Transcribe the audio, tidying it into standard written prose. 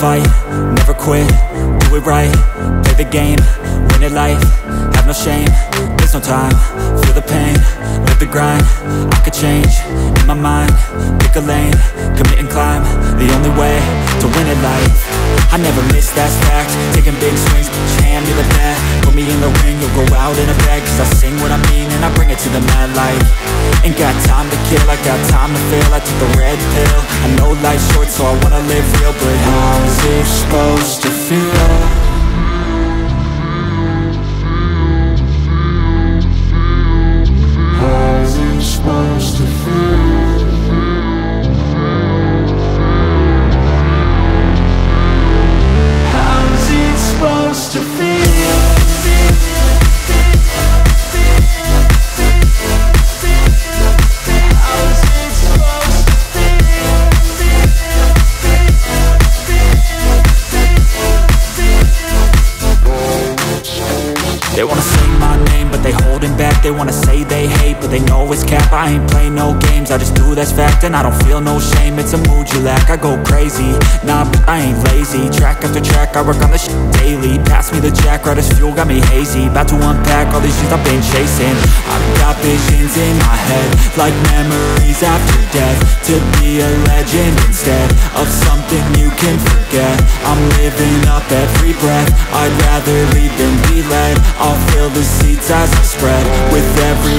Fight, never quit, do it right, play the game, win it life, have no shame, there's no time, feel the pain, live the grind, I could change, in my mind, pick a lane, commit and climb, the only way, to win it life, I never miss that fact, taking big swings, put your hand to the bat, put me in the ring, you'll go out in a bag, cause I sing what I mean and I bring it to the mad light, ain't got time to kill, I got time to feel, I took the red pill, I know life's short so I wanna live real, but how's it supposed to feel? hate, but they know it's cap. I ain't play no games, I just do that's fact. And I don't feel no shame, it's a mood you lack. I go crazy, nah, but I ain't lazy. Track after track, I work on this shit daily. Pass me the jack, right as fuel, got me hazy. About to unpack all these shit I've been chasing. I've got visions in my head, like memories after death. To be a legend instead of something you can forget. I'm living up every breath, I'd rather lead than be led. I'll fill the seats as I spread with every